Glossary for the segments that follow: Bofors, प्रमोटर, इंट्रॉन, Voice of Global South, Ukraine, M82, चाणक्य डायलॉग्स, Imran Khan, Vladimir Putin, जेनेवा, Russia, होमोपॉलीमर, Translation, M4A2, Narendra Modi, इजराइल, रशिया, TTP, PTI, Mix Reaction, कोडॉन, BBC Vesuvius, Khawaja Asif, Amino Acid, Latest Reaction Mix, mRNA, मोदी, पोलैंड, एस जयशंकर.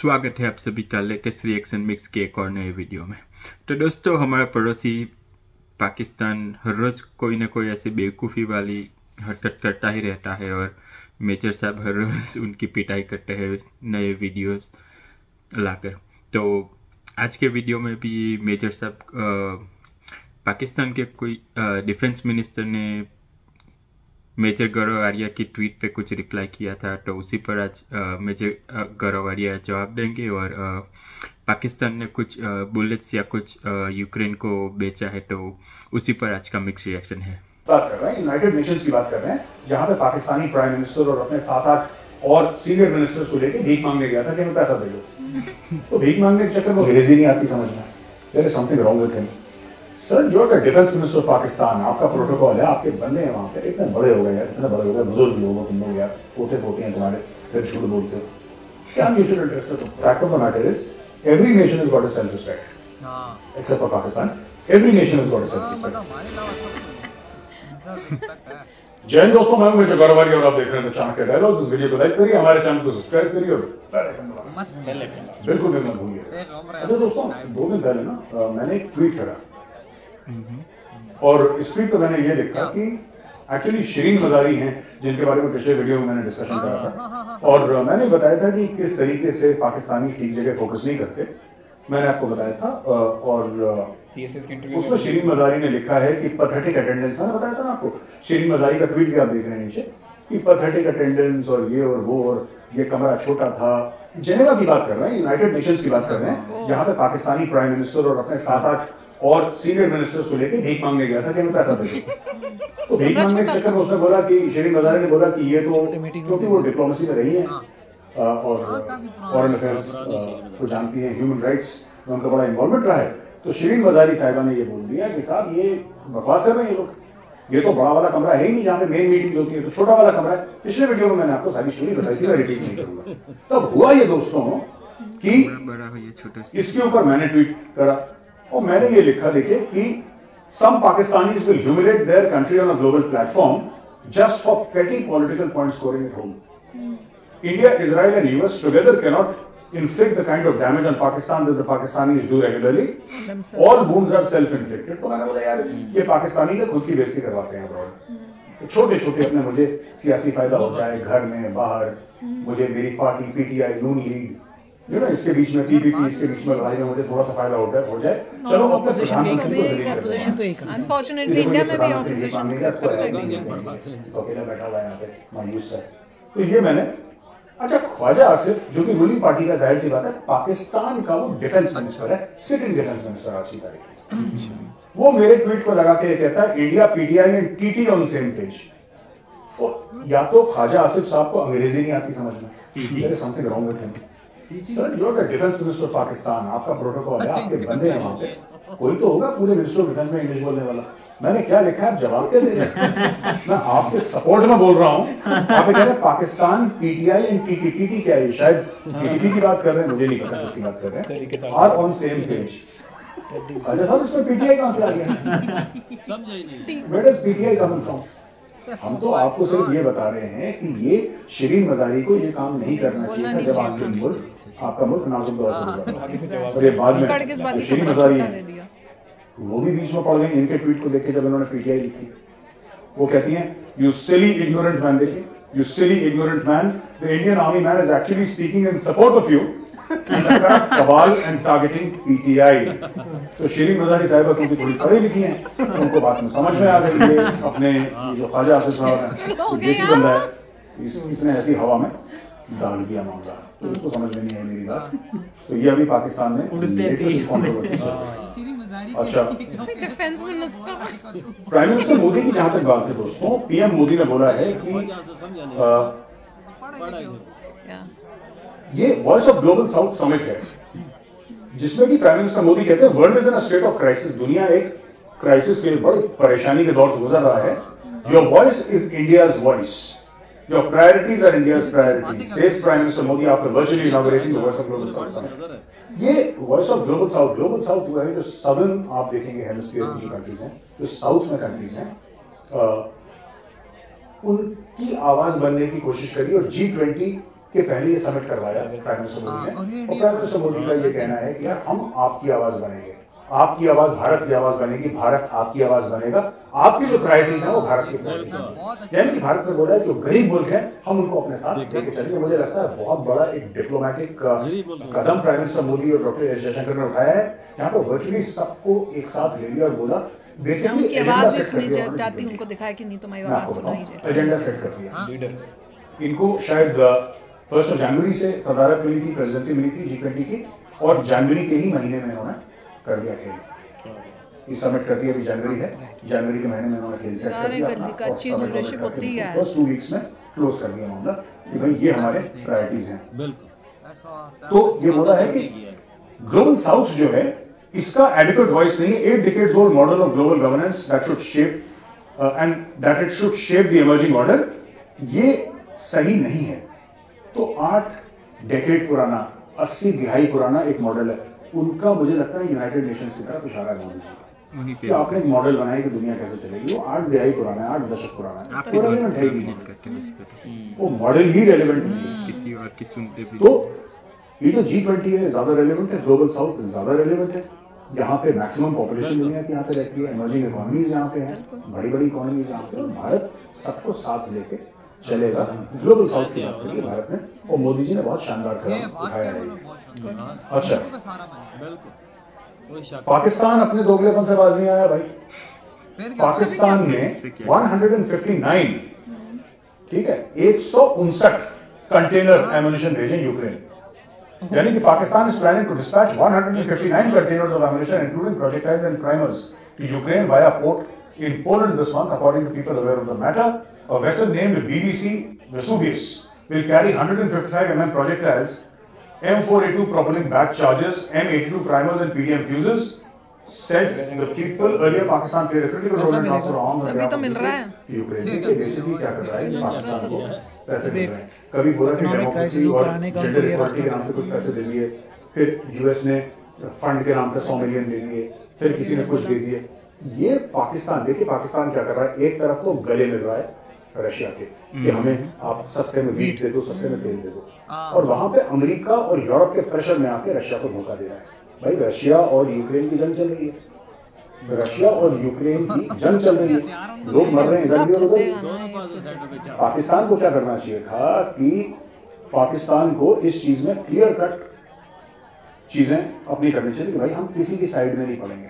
स्वागत है आप सभी का लेटेस्ट रिएक्शन मिक्स के एक और नए वीडियो में। तो दोस्तों, हमारा पड़ोसी पाकिस्तान हर रोज़ कोई ना कोई ऐसी बेवकूफ़ी वाली हरकत करता ही रहता है और मेजर साहब हर रोज़ उनकी पिटाई करते हैं नए वीडियोस लाकर। तो आज के वीडियो में भी मेजर साहब पाकिस्तान के कोई डिफेंस मिनिस्टर ने मेजर गौरव आर्या की ट्वीट पे कुछ रिप्लाई किया था, तो उसी पर आज मेजर गौरव आर्या जवाब देंगे। और पाकिस्तान ने कुछ बुलेट्स या कुछ यूक्रेन को बेचा है, तो उसी पर आज का मिक्स रिएक्शन है। बात कर रहे हैं यूनाइटेड नेशंस की, बात कर रहे हैं जहाँ पे पाकिस्तानी प्राइम मिनिस्टर और अपने 7-8 और सीनियर मिनिस्टर्स को लेकर भीख मांगने गया था कि हमें पैसा दे दो। भीख मांगने के चक्कर में अंग्रेजी नहीं आती समझ में। There is something wrong with him. Sir, you are the defence minister of Pakistan, आपका प्रोटोकॉल है, आपके बंदे हैं वहाँ पे, इतने बड़े हो गए यार, इतने बड़े हो गए, बुजुर्ग लोग हो तुम लोग यार, पोते पोते हैं तुम्हारे, फिर झूठ बोलते हो क्या? म्यूचुअल इंटरेस्ट है। Fact of the matter is every nation is got a self respect, except for Pakistan. Every nation is got a self respect. जय हिंद दोस्तों, मैं मेजर गौरव आर्या और आप देख रहे हैं चाणक्य डायलॉग्स। इस वीडियो को लाइक करिए, हमारे चैनल को सब्सक्राइब करिए और बेल आइकन दबाना बिल्कुल भी मत भूलिए। अच्छा दोस्तों, 2 दिन पहले ना मैंने एक ट्वीट करा और इस ट्वीट पे मैंने ये देखा कि एक्चुअली शिरीन मजारी हैं, जिनके बारे में पिछले वीडियो में मैंने डिस्कशन करा था और मैंने बताया था कि किस तरीके से पाकिस्तानी ठीक जगह फोकस नहीं करते, मैंने आपको बताया था। और उसमें शिरीन मजारी ने लिखा है कि पैथेटिक अटेंडेंस, मैंने बताया था ना आपको शिरीन मजारी का ट्वीट भी आप देख रहे हैं नीचे कि पैथेटिक अटेंडेंस और ये और वो और ये कमरा छोटा था। जेनेवा की बात कर रहे हैं, यूनाइटेड नेशंस की बात कर रहे हैं जहाँ पे पाकिस्तानी प्राइम मिनिस्टर और अपने 7-8 और सीनियर मिनिस्टर्स को लेके भीख मांगने गया था कि हमें पैसा दे तो भीख मांगने के चक्कर में उसने बोला कि शिरीन मजारी ने बोला कि ये तो, क्योंकि वो डिप्लोमेसी में रही है और फॉरेन अफेयर्स को जानती हैं, ह्यूमन राइट्स में उनका बड़ा इन्वॉल्वमेंट रहा है, तो शिरीन मजारी साहिबा ने ये बोल दिया कि साहब ये बकवास कर रहे हैं ये लोग, ये तो बड़ा वाला कमरा है ही नहीं जहाँ पे मेन मीटिंग्स होती है, तो छोटा वाला कमरा है। पिछले वीडियो में मैंने आपको सारी स्टोरी बताई थी, मैं रिपीट नहीं करूंगा। तब हुआ ये दोस्तों कि इसके ऊपर मैंने ट्वीट करा और मैंने ये लिखा, देखिए, कि some Pakistanis will humiliate their country on a global platform just for petty political point scoring at home. India, इजराइल and US together can not inflict the kind of damage on Pakistan that the Pakistanis do regularly. All wounds are self inflicted. तो मैंने बोला यार ये पाकिस्तानी ने खुद की बेइज्जती करवाते हैं अब्रॉड, छोटे छोटे अपने, मुझे सियासी फायदा हो जाए घर में बाहर, मुझे मेरी पार्टी पीटीआई नून लीग ना, इसके बीच में पीपीपी, इसके बीच में लड़ाई में मुझे थोड़ा सा फायदा हो जाए, चलो मायूस है तो ये मैंने। अच्छा, ख्वाजा आसिफ जो कि रूलिंग पार्टी का, जाहिर सी बात है पाकिस्तान का, वो डिफेंस मिनिस्टर है, सिटिंग डिफेंस मिनिस्टर आज की तारीख में, वो मेरे ट्वीट को लगा के कहता है India PTI and TT on same page. या तो ख्वाजा आसिफ साहब को अंग्रेजी नहीं आती समझ में, something wrong with him. Sir, you are the defence minister of Pakistan, आपका प्रोटोकॉल है, आपके बंदे हैं वहाँ पे, कोई तो होगा पूरे मिनिस्टर ऑफ डिफेंस में इंग्लिश बोलने वाला। मैंने क्या लिखा है आप जवाब क्या दे रहे हैं? मैं आपके सपोर्ट में बोल रहा हूँ, आप कह रहे हैं पाकिस्तान पीटीआई एंड टीटीपी, क्या है शायद टीटीपी की बात कर रहे हैं, मुझे नहीं पता किसकी बात कर रहे हैं, आर ऑन सेम पेज। अरे सर, उसमें पीटीआई कहाँ से आ गया? समझ नहीं, where does PTI coming from? हम तो आपको सिर्फ ये बता रहे हैं कि ये शिरीन मजारी को ये काम नहीं करना चाहिए था जब आपके मुल्क, आपका मुल्क नाजुक और ये बाद में जो शिरीन मजारी है वो भी बीच में पड़ गई इनके ट्वीट को देख के, जब इन्होंने पीटीआई लिखी वो कहती हैं यू सिली इग्नोरेंट मैन। देखिए, you silly ignorant man, the Indian army man is actually speaking in support of you cabal and targeting PTI. तो शिरीन मजारी साहिबा क्योंकि थोड़ी पढ़ी लिखी हैं, तो उनको बात में समझ में आ गई है, अपने जो ख्वाजा आसिफ साहब है बंदा है, इसने ऐसी हवा में डाल दिया मामला, तो उसको समझ में नहीं आई मेरी बात। तो ये अभी पाकिस्तान में लेटेस्ट कंट्रोवर्सी चल रही है। अच्छा, प्राइम मिनिस्टर मोदी की जहाँ तक बात है दोस्तों, पीएम मोदी ने बोला है कि ये voice of global south summit है जिसमें कि प्राइम मिनिस्टर मोदी कहते हैं world is in a state of crisis, दुनिया एक क्राइसिस के, बड़ी परेशानी के दौर से गुजर रहा है। Your voice is India's voice, your priorities are India's priorities, says prime minister मोदी after virtually inaugurating the voice of global south summit. ये voice of global south, global south हुआ है जो सदर्न, आप देखेंगे हेमिस्फीयर की जो कंट्रीज हैं, जो साउथ में कंट्रीज हैं, उनकी आवाज बनने की कोशिश करी और G20 के पहले ये समिट करवाया प्राइम मिनिस्टर मोदी ने, और प्राइम मिनिस्टर मोदी का ये कहना है कि यार हम आपकी आवाज बनेंगे, आपकी आवाज भारत की आवाज बनेगी, भारत आपकी आवाज बनेगा, आपकी जो प्रायोरिटीज हैं वो भारत की प्रायोरिटीज हैं। यानी कि भारत में बोला है जो गरीब मुल्क हैं हम उनको अपने साथ लेके चलेंगे। मुझे लगता है बहुत बड़ा एक डिप्लोमेटिक कदम प्राइम मिनिस्टर मोदी और डॉक्टर एस जयशंकर ने उठाया है, जहाँ पर वर्चुअली सबको एक साथ ले लिया और बोला बेसिकली उनको दिखाया कि नहीं तुम्हारी आवाज सुनाई जाए, एजेंडा सेट कर दिया। इनको शायद 1 जनवरी से सदारत मिली थी, प्रेसिडेंसी मिली थी G20 की, और जनवरी के ही महीने में उन्होंने कर दिया खेल, इस समिट कर दिया। अभी जनवरी है, जनवरी के महीने में उन्होंने खेल सेट कर दिया और समिट होती है फर्स्ट 2 वीक्स में क्लोज कर दिया मामला कि भाई ये हमारे प्रायोरिटीज हैं। बिल्कुल, तो ये बोला है कि ग्लोबल साउथ जो है इसका एडिक्वेट वॉइस नहीं है। 8 decades old model of global governance that should shape and that it should shape the emerging order, ये सही नहीं है। तो 8 डेकेड पुराना, 80 तिहाई पुराना एक मॉडल है उनका। मुझे लगता है यूनाइटेड नेशंस की तरफ इशारा होना चाहिए कि आपने एक मॉडल बनाया कि दुनिया कैसे चलेगी, वो 8 तिहाई पुराना है, 8 दशक पुराना है, रेलेवेंट है ही नहीं, वो मॉडल ही रेलेवेंट नहीं है। तो ये जो G20 है ज्यादा रेलेवेंट है, ग्लोबल साउथ ज्यादा रेलेवेंट है, यहाँ पे मैक्सिमम पॉपुलेशन दुनिया की यहाँ पे रहती है, इमर्जिंग इकोनॉमीज यहाँ पे है, बड़ी बड़ी इकोनॉमीज यहाँ पे, भारत सबको साथ लेके चलेगा। ग्लोबल साउथ की बात करिए भारत ने, और मोदी जी ने बहुत शानदार कदम उठाया है। अच्छा, पाकिस्तान अपने दोगलेपन से बाज नहीं आया भाई। पाकिस्तान में 159 ठीक है 159 कंटेनर एमुनिशन भेजे यूक्रेन। यानी कि Pakistan is planning to dispatch 159 containers of ammunition including projectiles and primers to Ukraine via port in पोलैंड this month, according to people aware of the matter. A vessel named BBC Vesuvius will carry 155 mm projectiles, M4A2 propellant back charges, M82 primers and PDM fuses. Said the people earlier, Pakistan played a critical role in transfer arms and Ukraine. देखिए basically क्या कर रहा है पाकिस्तान को, पैसे दे रहा है। कभी बोला कि डेमोक्रेसी और जेंडर इक्वालिटी के नाम पे कुछ पैसे दे दिए, फिर US ने फंड के नाम पे 100 मिलियन दे दिए, फिर किसी ने कुछ दे दिए। ये पाकिस्तान, देखिए पाकिस्तान क्या कर रहा है, एक तरफ तो गले मिल रहा है रशिया के कि हमें आप सस्ते में वीट दे दो, सस्ते में तेल दे दो, और वहां पे अमेरिका और यूरोप के प्रेशर में आके रशिया को धोखा दे रहा है। भाई रशिया और यूक्रेन की जंग चल रही है, रशिया और यूक्रेन की जंग चल रही है, लोग मर रहे हैं इधर भी और उधर। पाकिस्तान को क्या करना चाहिए था कि पाकिस्तान को इस चीज में क्लियर कट चीजें अपनी करनी चाहिए कि भाई हम किसी की साइड में नहीं पड़ेंगे।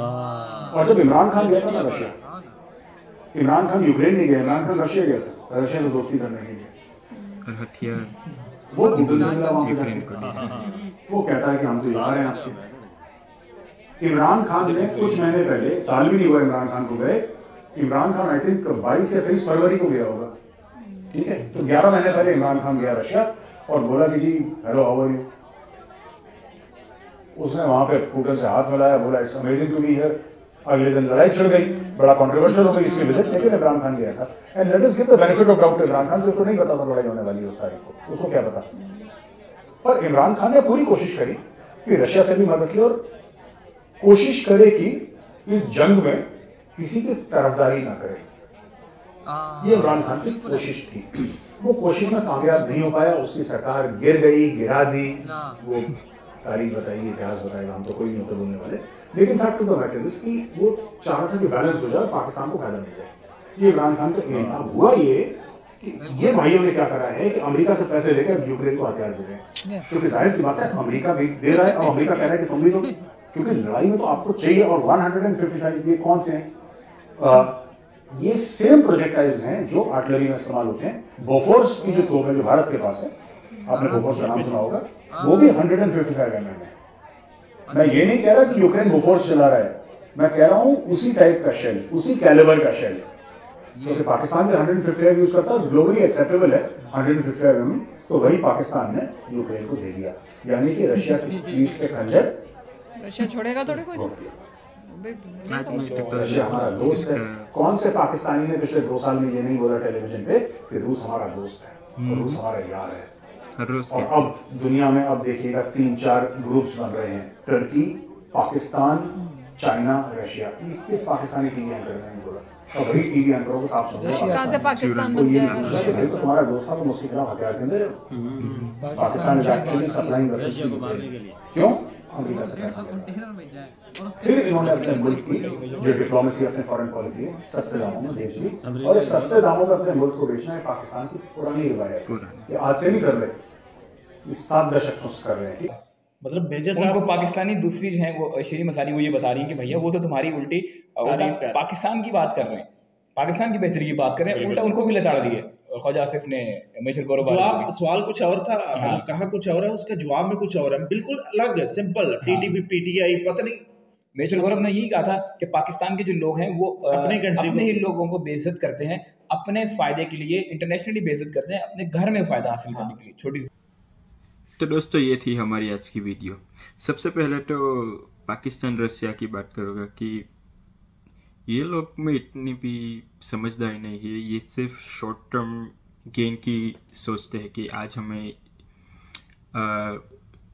और जब इमरान खान गया था ना रशिया, इमरान खान यूक्रेन नहीं गया, इमरान खान रशिया गया था, रशिया से दोस्ती करने के लिए। वो वो कहता है कि हम तो यार हैं आपके। इमरान खान ने कुछ महीने पहले, साल भी नहीं हुआ इमरान खान को गए, इमरान खान आई थिंक 22 या 23 फरवरी को गया होगा, ठीक है, तो 11 महीने पहले इमरान खान गया रशिया और बोला कि जी हेलो हाउ आर यू। उसने वहां पे पुतिन से हाथ मिलाया, बोला it's amazing to be here. अगले दिन लड़ाई छिड़ गई, बड़ा कॉन्ट्रोवर्शियल हो गई इसकी विजिट, लेकिन इमरान खान गया था। And let us give the benefit of doubt Imran Khan, उसको नहीं पता था लड़ाई होने वाली है उस तारीख को, उसको क्या पता। पर इमरान खान ने पूरी कोशिश करी कि रशिया से भी मदद ले और कोशिश करे कि इस जंग में किसी की तरफदारी ना करे। ये इमरान खान की कोशिश थी, वो कोशिश में कामयाब नहीं हो पाया, उसकी सरकार गिर गई, गिरा दी। वो तारीख बताएगी, इतिहास बताएगा, हम तो कोई नहीं होते बोलने वाले, लेकिन fact of the matter is कि वो चाह रहा था कि बैलेंस हो जाए, पाकिस्तान को फायदा मिल जाए, ये इमरान खान का एम था। हुआ ये कि ये भाइयों ने क्या करा है कि अमेरिका से पैसे लेकर यूक्रेन को हथियार दे रहे हैं, क्योंकि जाहिर सी बात है अमेरिका भी दे रहा है और अमेरिका कह रहा है कि तुम भी दो, क्योंकि लड़ाई में तो आपको चाहिए। और 155 ये कौन से हैं? ये सेम प्रोजेक्टाइल्स हैं जो आर्टिलरी में इस्तेमाल होते हैं। बोफोर्स की जो तोप है जो भारत के पास है, आपने बोफोर्स का नाम सुना होगा, वो भी 155 एमएम है। मैं ये नहीं कह रहा कि यूक्रेन बोफोर्स चला रहा है, मैं कह रहा हूं उसी टाइप का शेल, उसी कैलिबर का शेल, क्योंकि तो पाकिस्तान में 155 यूज करता है, ग्लोबली एक्सेप्टेबल है 155 एमएम, तो वही पाकिस्तान ने यूक्रेन को दे दिया। यानी कि रशिया की पीठ पे खंजर, रशिया छोड़ेगा थोड़े कोई, रशिया हमारा दोस्त है। कौन से पाकिस्तानी ने पिछले 2 साल में ये नहीं बोला टेलीविजन पे कि रूस हमारा दोस्त है, रूस हमारा यार है? और अब दुनिया में अब देखिएगा 3-4 ग्रुप्स बन रहे हैं, टर्की, पाकिस्तान, चाइना, रशिया। ये किस पाकिस्तानी के लिए कर रहे हैं बोला? तो वही टीवी एंकरों को साफ सुन पाकिस्तान तो ये तो तुम्हारा दोस्त था तो मुझके खिलाफ हथियार के अंदर पाकिस्तान एक्चुअली सप्लाइंग कर क्यों अमेरिका से फिर इन्होंने अपने मुल्क की जो डिप्लोमेसी अपने फॉरेन पॉलिसी है सस्ते दामों में बेच दी और सस्ते दामों में अपने मुल्क को बेचना है पाकिस्तान की पुरानी रिवायत ये आज से नहीं कर रहे 7 दशकों से कर रहे हैं। मतलब बेजस उनको पाकिस्तानी दूसरी हैं वो शिरीन मज़ारी वो ये बता रही हैं कि भैया वो तो तुम्हारी उल्टी पाकिस्तान की बात कर रहे हैं, पाकिस्तान की बेहतरी की बात कर रहे हैं, उल्टा उनको भी लताड़ दिए ख्वाजा आसिफ ने मेजर गौरव आर्या। सवाल कुछ और था, हाँ। कहा कुछ और है, उसका जवाब में कुछ और है, बिल्कुल अलग है, सिंपल टीटीपी पीटीआई पता नहीं। मेजर गौरव ने यही कहा था कि पाकिस्तान के जो लोग हैं वो अपने कंट्री में ही लोगों को बेइज्जत करते हैं, अपने फायदे के लिए इंटरनेशनली बेइज्जत करते हैं, अपने घर में फायदा हासिल करने के लिए। छोटी सी तो दोस्तों ये थी हमारी आज की वीडियो। सबसे पहले तो पाकिस्तान रसिया की बात करूँगा कि ये लोग में इतनी भी समझदारी नहीं है, ये सिर्फ शॉर्ट टर्म गेन की सोचते हैं कि आज हमें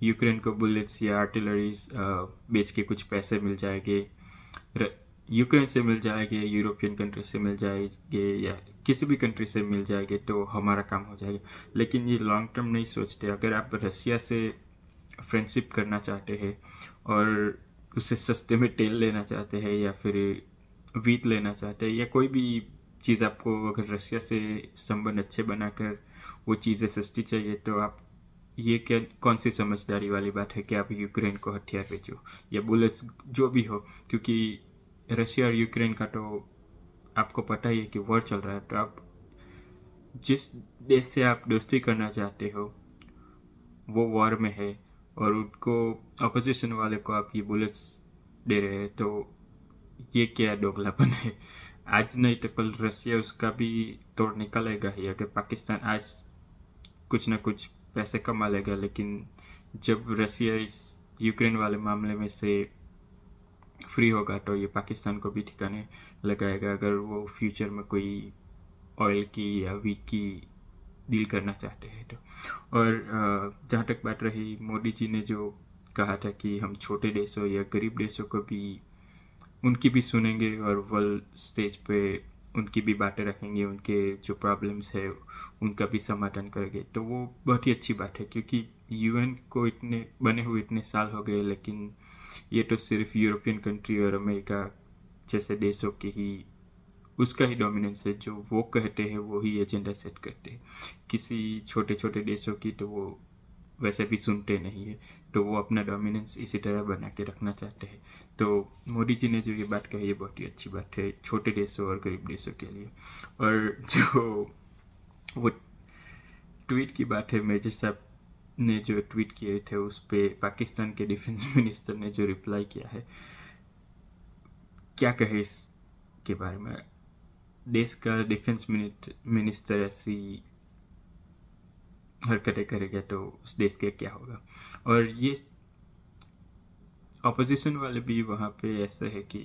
यूक्रेन को बुलेट्स या आर्टिलरी बेच के कुछ पैसे मिल जाएंगे, यूक्रेन से मिल जाएंगे, यूरोपियन कंट्री से मिल जाएंगे या किसी भी कंट्री से मिल जाएंगे तो हमारा काम हो जाएगा। लेकिन ये लॉन्ग टर्म नहीं सोचते। अगर आप रसिया से फ्रेंडशिप करना चाहते हैं और उससे सस्ते में तेल लेना चाहते हैं या फिर वीट लेना चाहते हैं या कोई भी चीज़ आपको अगर रसिया से संबंध अच्छे बनाकर वो चीज़ें सस्ती चाहिए तो आप ये क्या कौन सी समझदारी वाली बात है कि आप यूक्रेन को हथियार बेचो या बुलेट्स जो भी हो, क्योंकि रशिया और यूक्रेन का तो आपको पता ही है कि वॉर चल रहा है। तो आप जिस देश से आप दोस्ती करना चाहते हो वो वॉर में है और उनको अपोजिशन वाले को आप ये बुलेट्स दे रहे हैं तो ये क्या दोगलापन है। आज नहीं तो कल रशिया उसका भी तोड़ निकालेगा ही। अगर पाकिस्तान आज कुछ ना कुछ पैसे कमा लेगा लेकिन जब रशिया इस यूक्रेन वाले मामले में से फ्री होगा तो ये पाकिस्तान को भी ठिकाने लगाएगा। अगर वो फ्यूचर में कोई ऑयल की या वीट की डील करना चाहते हैं तो। और जहाँ तक बात रही मोदी जी ने जो कहा था कि हम छोटे देशों या गरीब देशों को भी उनकी भी सुनेंगे और वर्ल्ड स्टेज पे उनकी भी बातें रखेंगे, उनके जो प्रॉब्लम्स है उनका भी समाधान करेंगे, तो वो बहुत ही अच्छी बात है। क्योंकि यूएन को इतने बने हुए इतने साल हो गए लेकिन ये तो सिर्फ यूरोपियन कंट्री और अमेरिका जैसे देशों की ही उसका ही डोमिनेंस है। जो वो कहते हैं वो ही एजेंडा सेट करते हैं, किसी छोटे छोटे देशों की तो वो वैसे भी सुनते नहीं है, तो वो अपना डोमिनेंस इसी तरह बना के रखना चाहते हैं। तो मोदी जी ने जो ये बात कही ये बहुत ही अच्छी बात है छोटे देशों और गरीब देशों के लिए। और जो वो ट्वीट की बात है मेजर साहब ने जो ट्वीट किए थे उस पर पाकिस्तान के डिफेंस मिनिस्टर ने जो रिप्लाई किया है क्या कहे इसके बारे में। देश का डिफेंस मिनिस्टर ऐसी हरकतें करेगा तो उस देश के क्या होगा। और ये अपोजिशन वाले भी वहाँ पे ऐसे है कि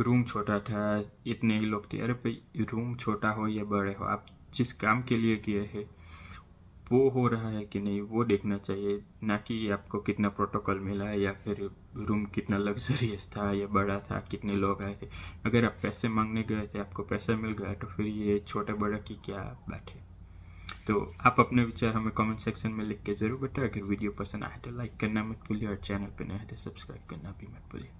रूम छोटा था, इतने ही लोग थे। अरे भाई रूम छोटा हो या बड़े हो, आप जिस काम के लिए किए हैं वो हो रहा है कि नहीं वो देखना चाहिए, ना कि आपको कितना प्रोटोकॉल मिला है या फिर रूम कितना लग्जरियस था या बड़ा था, कितने लोग आए थे। अगर आप पैसे मांगने गए थे आपको पैसा मिल गया तो फिर ये छोटा बड़ा की क्या बात है। तो आप अपने विचार हमें कमेंट सेक्शन में लिख के ज़रूर बताएं। अगर वीडियो पसंद आए तो लाइक करना मत भूलिए और चैनल पर नए हैं तो सब्सक्राइब करना भी मत भूलिए।